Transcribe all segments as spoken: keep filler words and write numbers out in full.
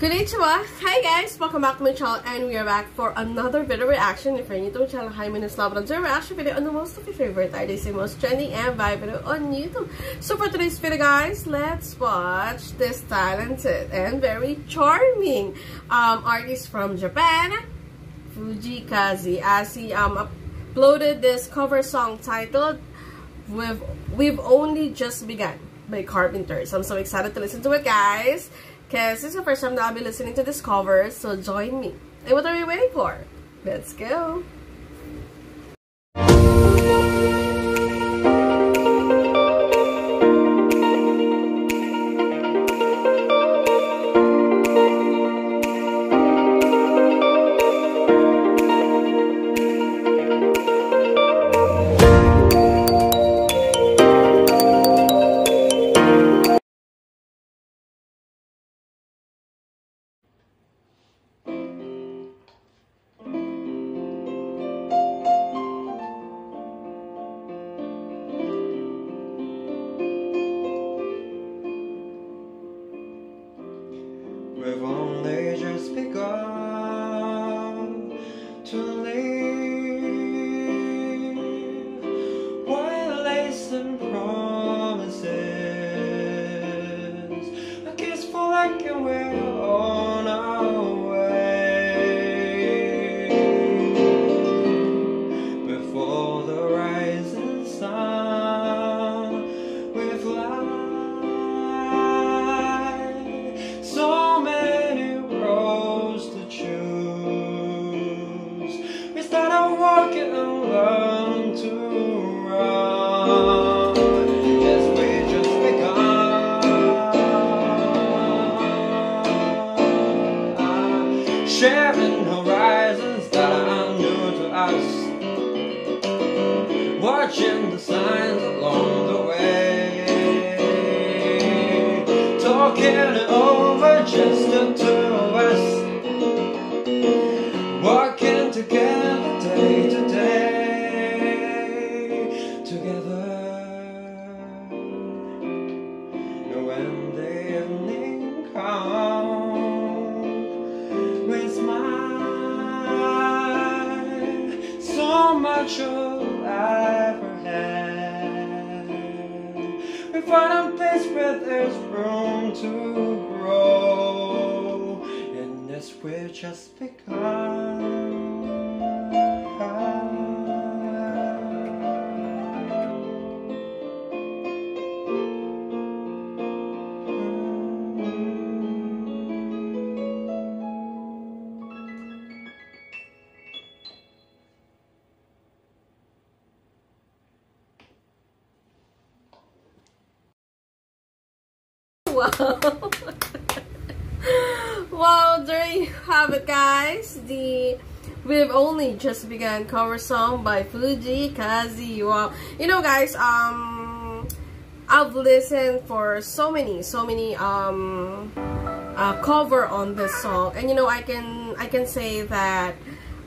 Konnichiwa! Hi guys! Welcome back to my channel, and we are back for another video reaction. If you're new to my channel, hi, my name is Love, and it's a reaction video on the most of your favorite artists and most trendy and vibe video on YouTube. So for today's video guys, let's watch this talented and very charming um, artist from Japan, Fujii Kaze, as he um, uploaded this cover song titled We've, We've Only Just Begun by Carpenters. I'm so excited to listen to it guys, because this is the first time that I'll be listening to this cover, so join me. And what are we waiting for? Let's go! We've only just begun to live, while lace and promises, a kiss for like and we're on our way. Before the rising sun, we fly. Sharing horizons that are new to us, watching the signs along the way, talking it over just the two of us, walking together day to day, together. When the evening comes, much of life ahead. We find a place where there's room to grow, and this we're just begun. Wow. Wow, there you have it guys, the We've Only Just Begun cover song by Fujii Kaze. Wow, you know guys, um I've listened for so many so many um uh, cover on this song, and you know, I can I can say that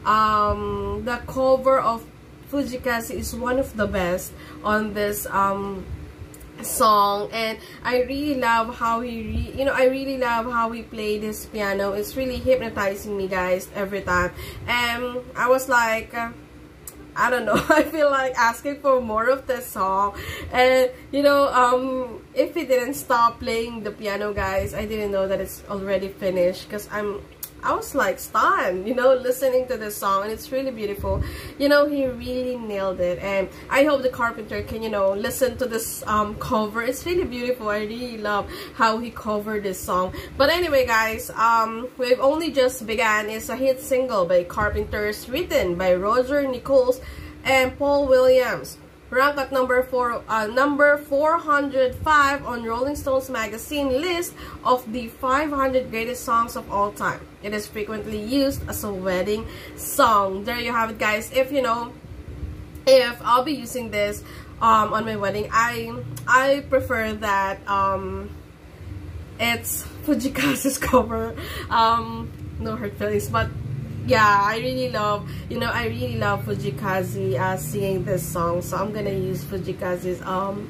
um the cover of Fujii Kaze is one of the best on this um song, and I really love how he re you know I really love how he played his piano. It's really hypnotizing me guys every time, and I was like, uh, I don't know, I feel like asking for more of this song. And you know, um if he didn't stop playing the piano guys, I didn't know that it's already finished, because I'm I was like stunned, you know, listening to this song, and it's really beautiful. You know, he really nailed it, and I hope the Carpenter can, you know, listen to this um, cover. It's really beautiful. I really love how he covered this song. But anyway, guys, um, We've Only Just Begun is a hit single by Carpenters, written by Roger Nichols and Paul Williams. Ranked at number four, uh, number four hundred five on Rolling Stone's magazine list of the five hundred greatest songs of all time. It is frequently used as a wedding song. There you have it, guys. If you know, if I'll be using this um, on my wedding, I I prefer that um, it's Fujii Kaze's cover. Um, no hurt feelings, but. Yeah, I really love, you know, I really love Fujii Kaze uh, singing this song. So I'm gonna use Fujii Kaze's um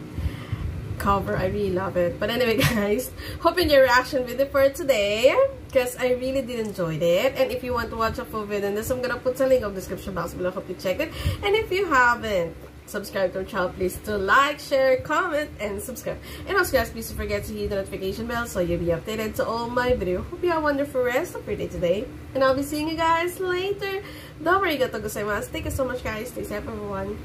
cover. I really love it. But anyway, guys, hoping your reaction video for today, because I really did enjoy it. And if you want to watch a full video on this, I'm gonna put the link in the description box below. Hope you check it. And if you haven't subscribed to our channel, please do like, share, comment, and subscribe. And also, guys, please don't forget to hit the notification bell so you'll be updated to all my videos. Hope you have a wonderful rest of your day today, and I'll be seeing you guys later. Don't worry, arigatou gozaimasu. Thank you so much, guys. Stay safe, everyone.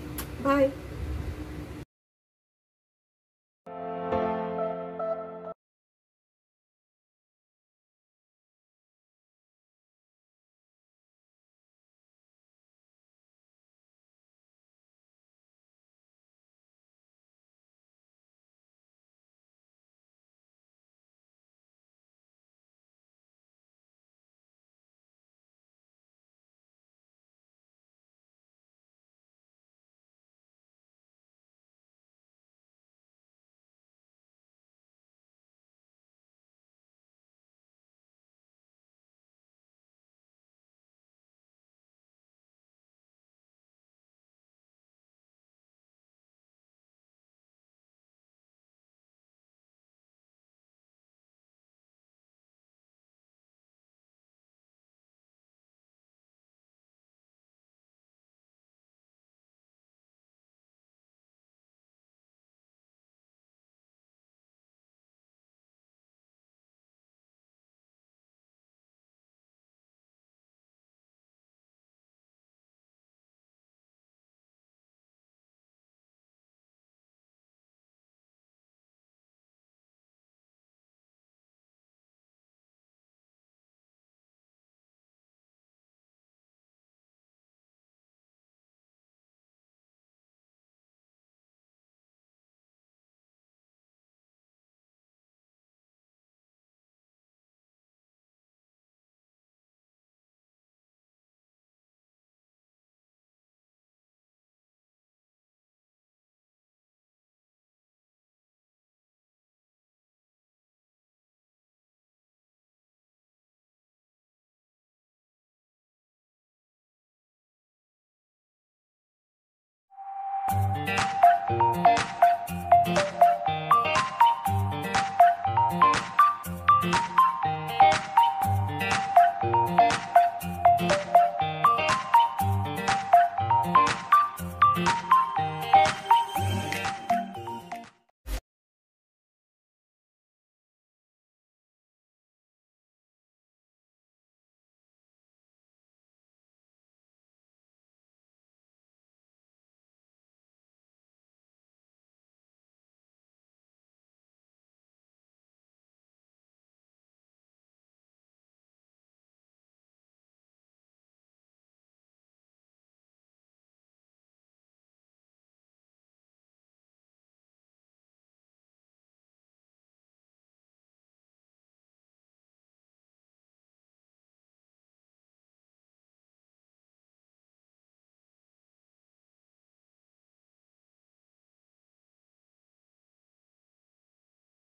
Bye.